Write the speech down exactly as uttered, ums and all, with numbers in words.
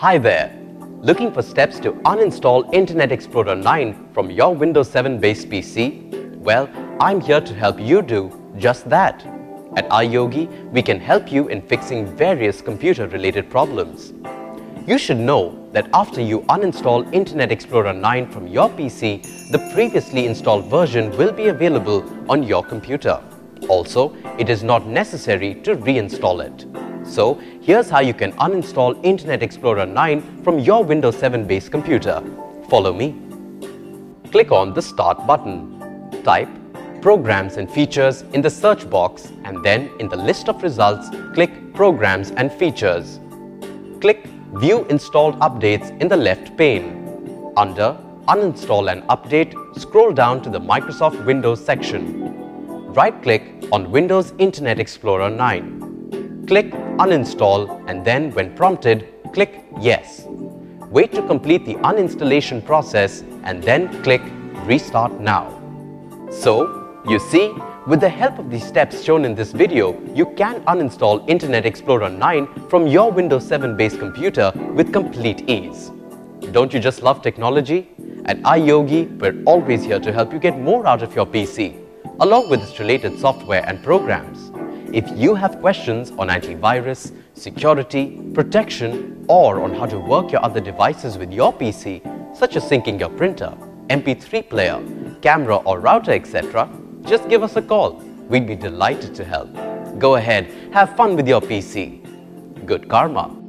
Hi there! Looking for steps to uninstall Internet Explorer nine from your Windows seven based P C? Well, I'm here to help you do just that. At iYogi, we can help you in fixing various computer-related problems. You should know that after you uninstall Internet Explorer nine from your P C, the previously installed version will be available on your computer. Also, it is not necessary to reinstall it. So, here's how you can uninstall Internet Explorer nine from your Windows seven based computer. Follow me. Click on the Start button. Type Programs and Features in the search box and then in the list of results, click Programs and Features. Click View Installed Updates in the left pane. Under Uninstall and Update, scroll down to the Microsoft Windows section. Right-click on Windows Internet Explorer nine. Click Uninstall and then, when prompted, click Yes. Wait to complete the uninstallation process and then click Restart Now. So, you see, with the help of the steps shown in this video, you can uninstall Internet Explorer nine from your Windows seven based computer with complete ease. Don't you just love technology? At iYogi, we're always here to help you get more out of your P C, along with its related software and programs. If you have questions on antivirus, security, protection, or on how to work your other devices with your P C, such as syncing your printer, M P three player, camera or router, et cetera, just give us a call. We'd be delighted to help. Go ahead, have fun with your P C. Good karma.